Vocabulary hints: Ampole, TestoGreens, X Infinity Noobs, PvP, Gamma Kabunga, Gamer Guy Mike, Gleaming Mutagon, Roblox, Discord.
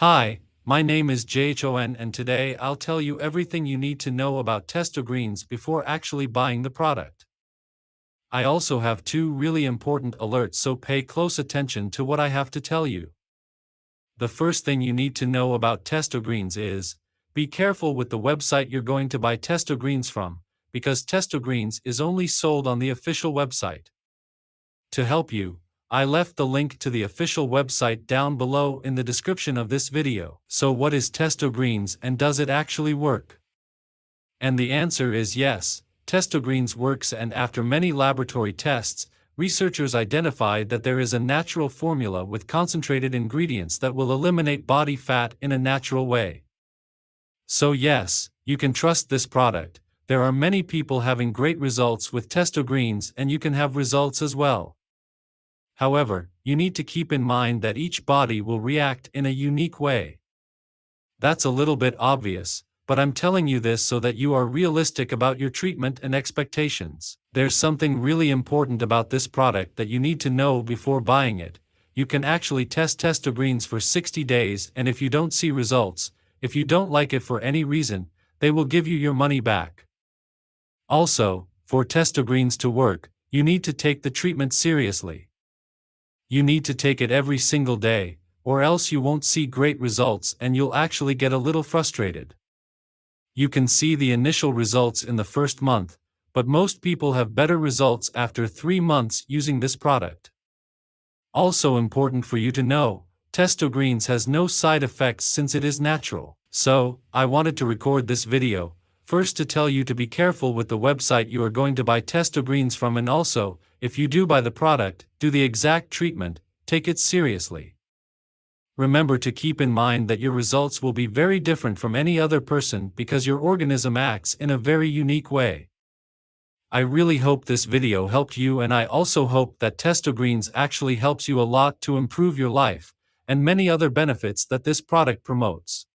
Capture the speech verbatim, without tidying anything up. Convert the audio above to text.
Hi, my name is J H O N and today I'll tell you everything you need to know about TestoGreens before actually buying the product. I also have two really important alerts, so pay close attention to what I have to tell you. The first thing you need to know about TestoGreens is, be careful with the website you're going to buy TestoGreens from, because TestoGreens is only sold on the official website. To help you, I left the link to the official website down below in the description of this video. So what is TestoGreens and does it actually work? And the answer is yes, TestoGreens works, and after many laboratory tests, researchers identified that there is a natural formula with concentrated ingredients that will eliminate body fat in a natural way. So yes, you can trust this product. There are many people having great results with TestoGreens and you can have results as well. However, you need to keep in mind that each body will react in a unique way. That's a little bit obvious, but I'm telling you this so that you are realistic about your treatment and expectations. There's something really important about this product that you need to know before buying it. You can actually test TestoGreens for sixty days, and if you don't see results, if you don't like it for any reason, they will give you your money back. Also, for TestoGreens to work, you need to take the treatment seriously. You need to take it every single day, or else you won't see great results and you'll actually get a little frustrated. You can see the initial results in the first month, but most people have better results after three months using this product. Also important for you to know, TestoGreens has no side effects since it is natural. So, I wanted to record this video, first to tell you to be careful with the website you are going to buy TestoGreens from, and also, if you do buy the product, do the exact treatment, take it seriously. Remember to keep in mind that your results will be very different from any other person because your organism acts in a very unique way. I really hope this video helped you, and I also hope that TestoGreens actually helps you a lot to improve your life, and many other benefits that this product promotes.